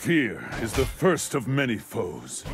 Fear is the first of many foes.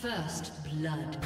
First blood.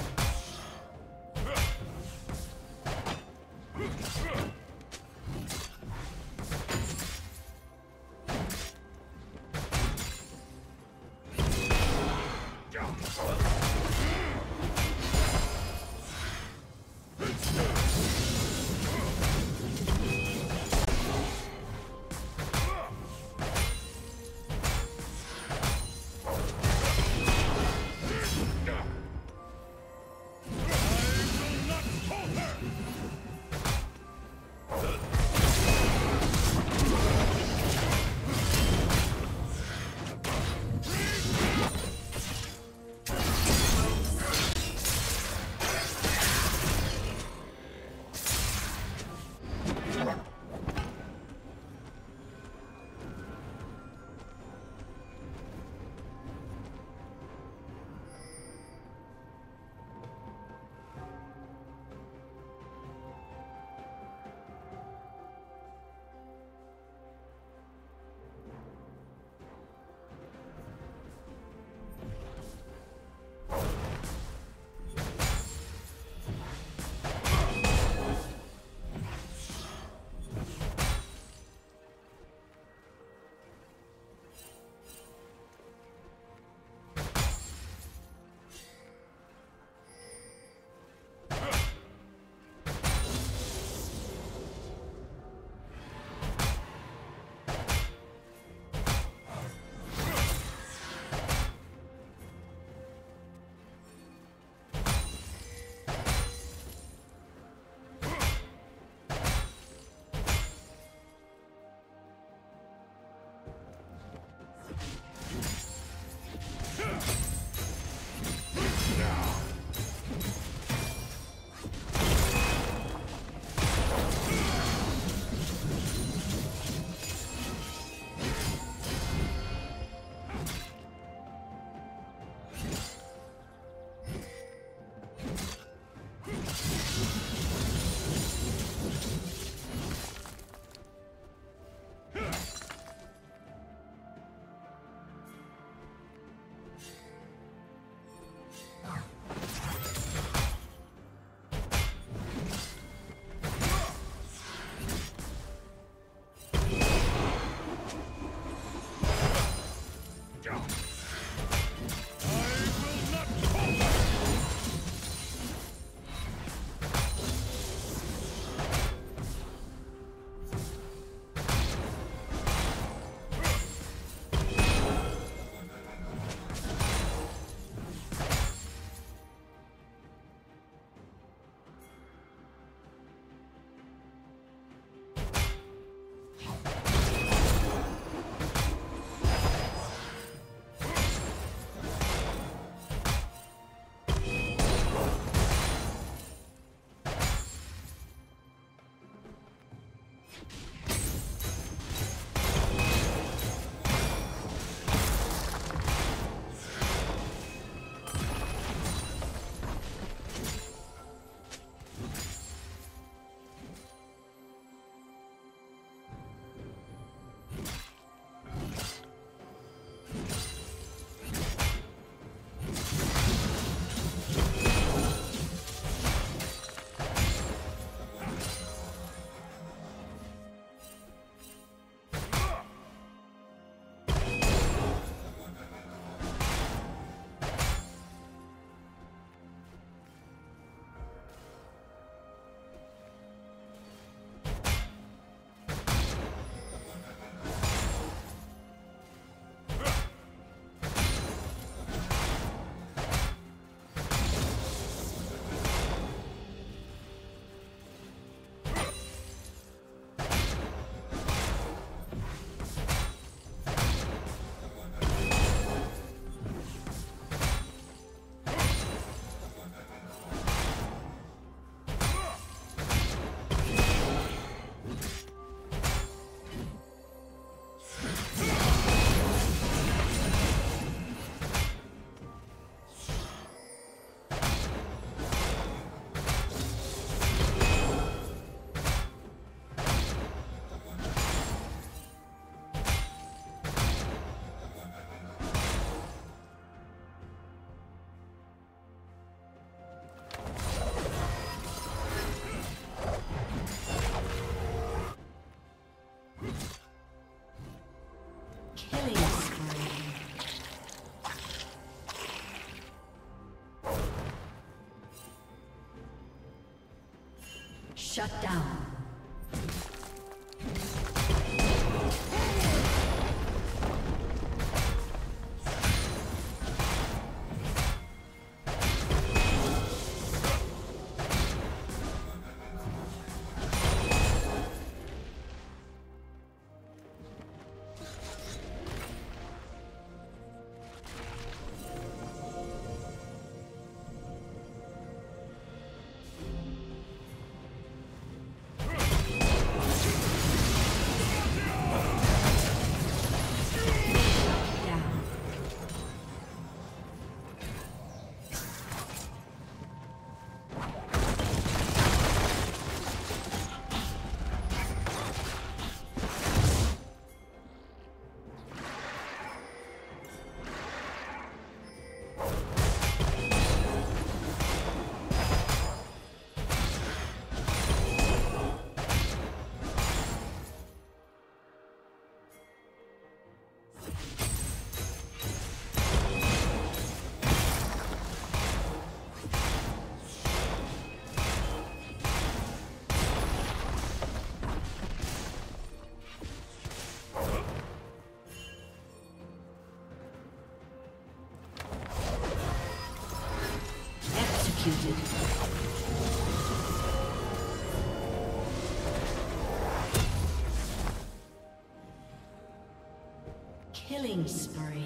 Shut down. Killing spree.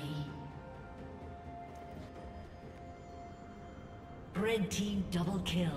Red team double kill.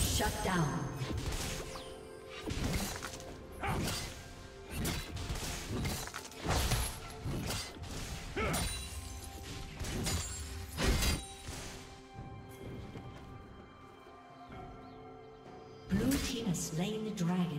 Shut down. Blue team has slain the dragon.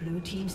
Blue team's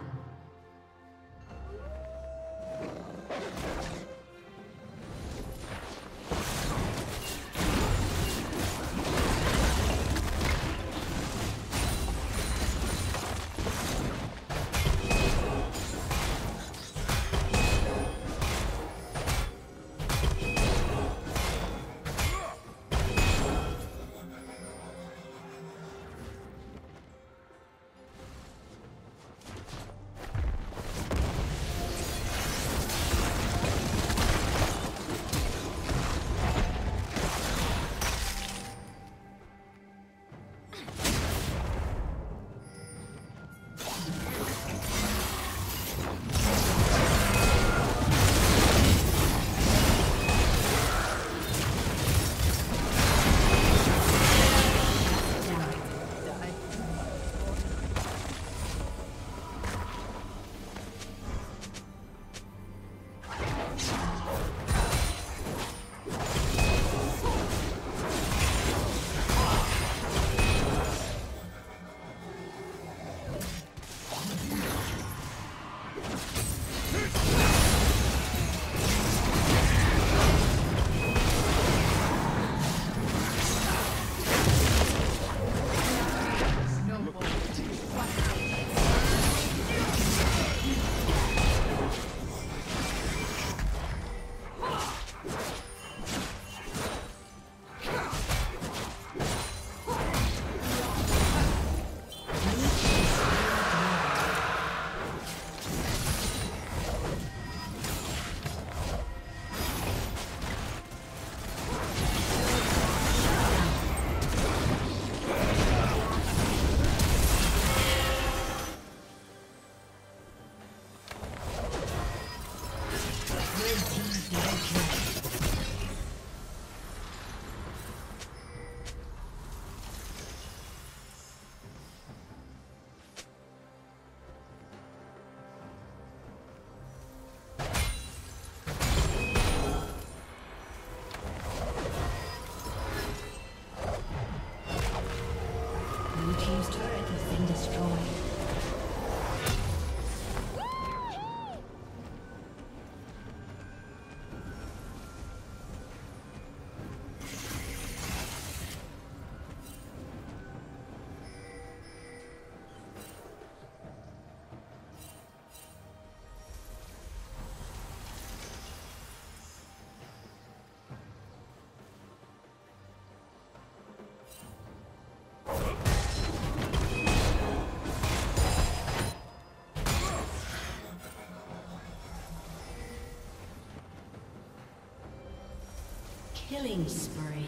Killing spree.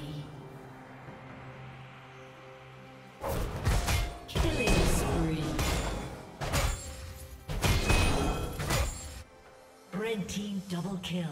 Red team double kill.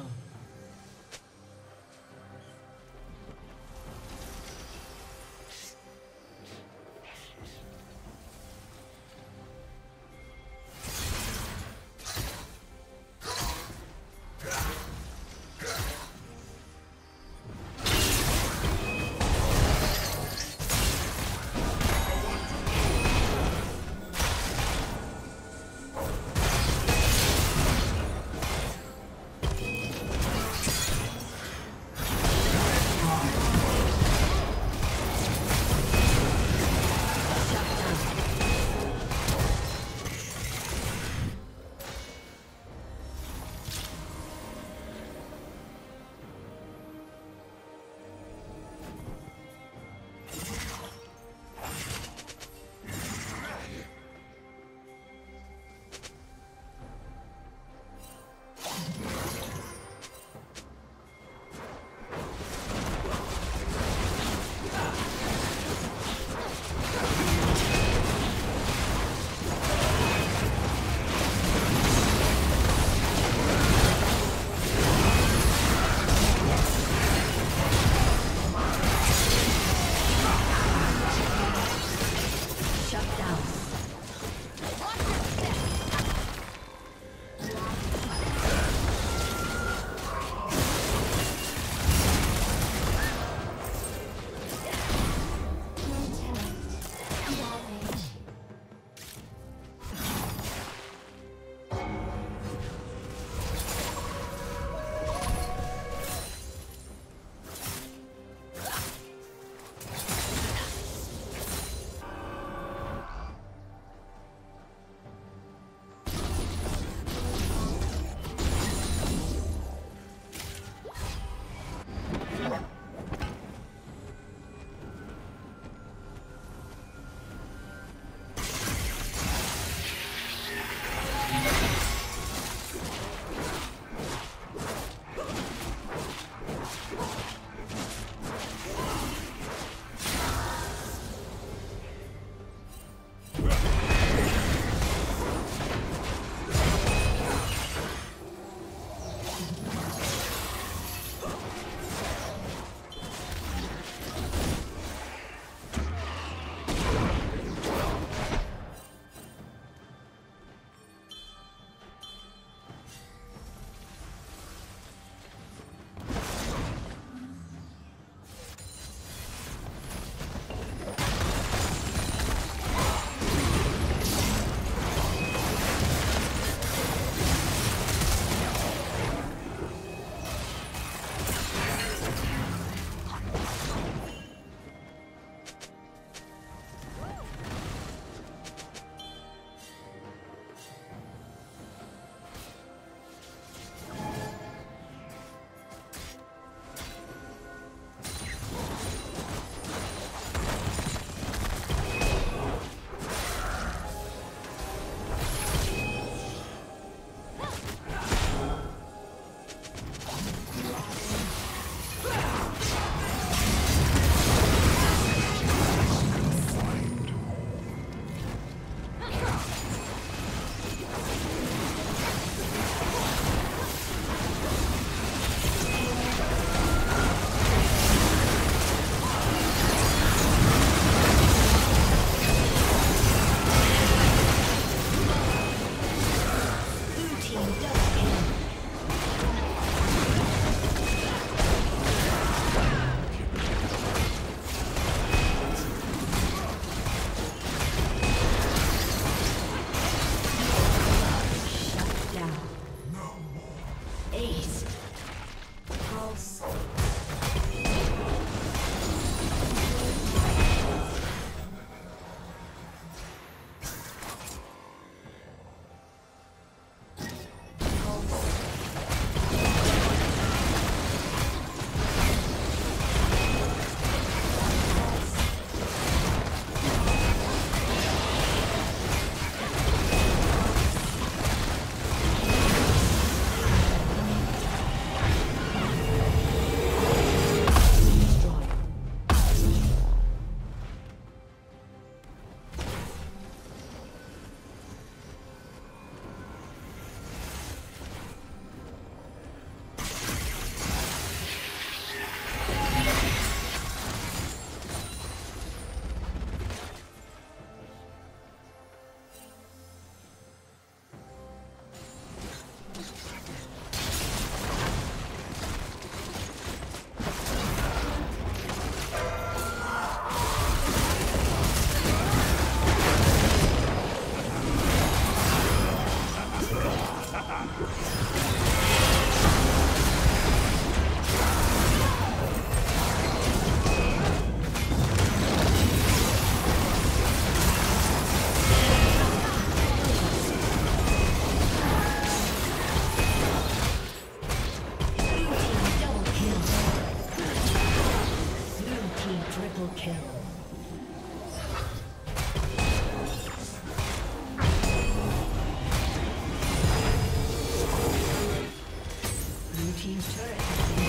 Blue team's turret has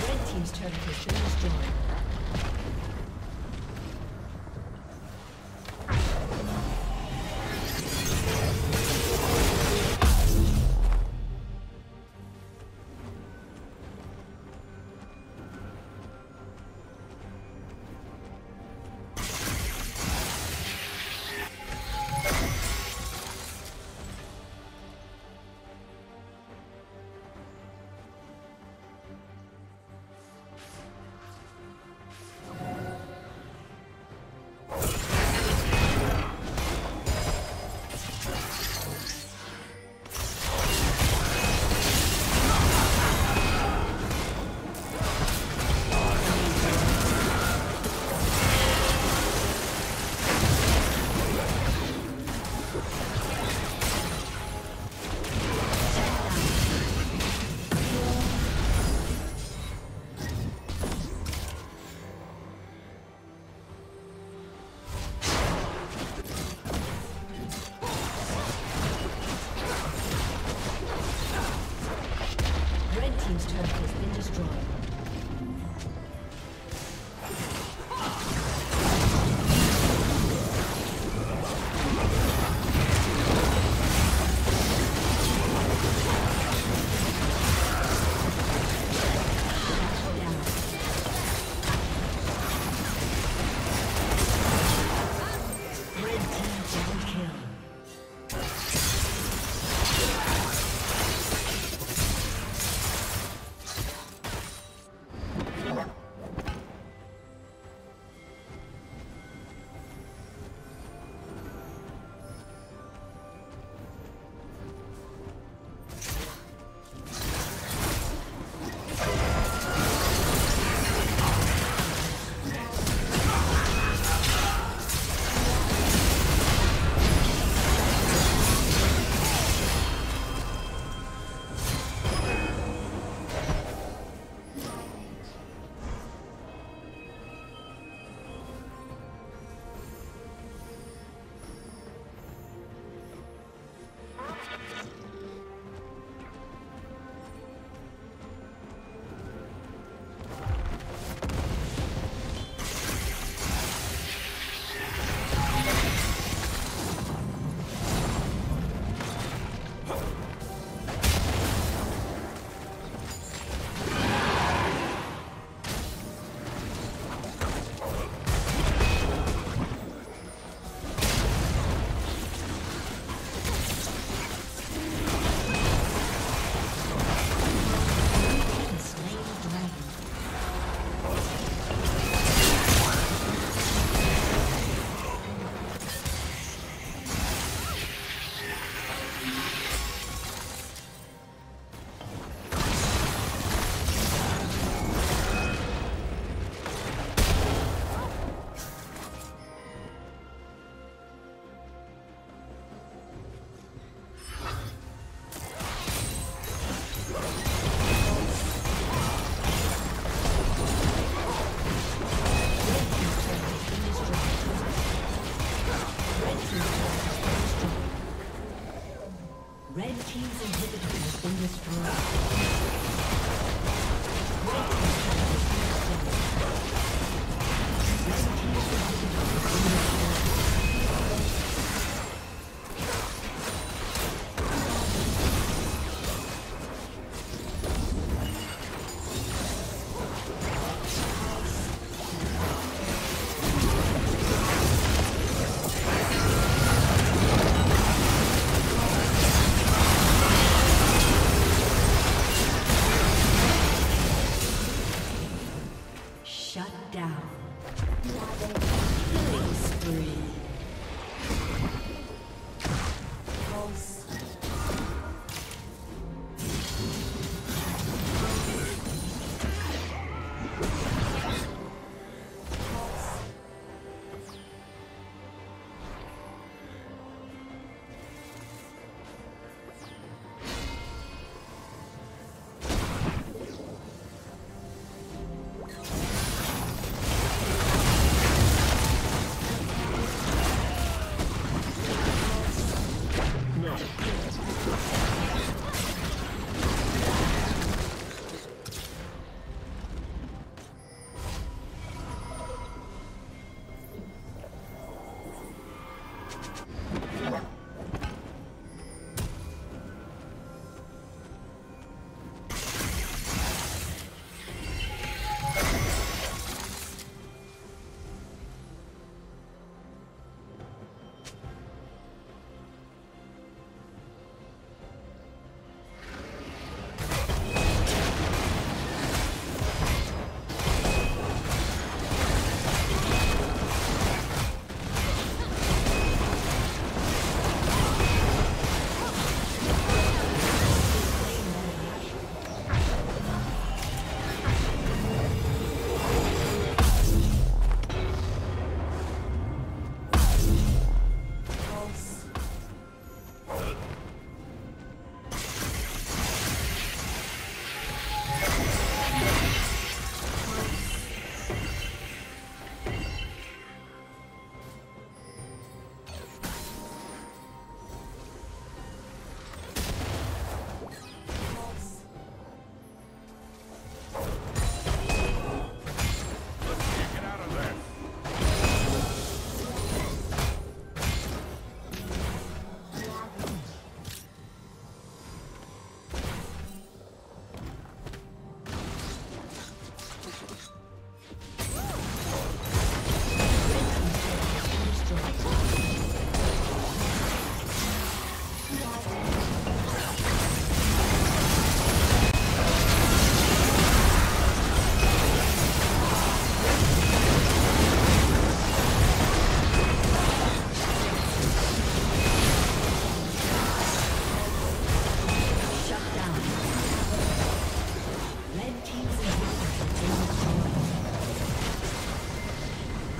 been destroyed. Red team's turret has been destroyed.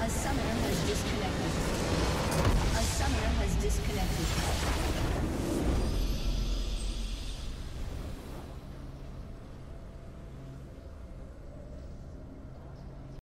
A summoner has disconnected.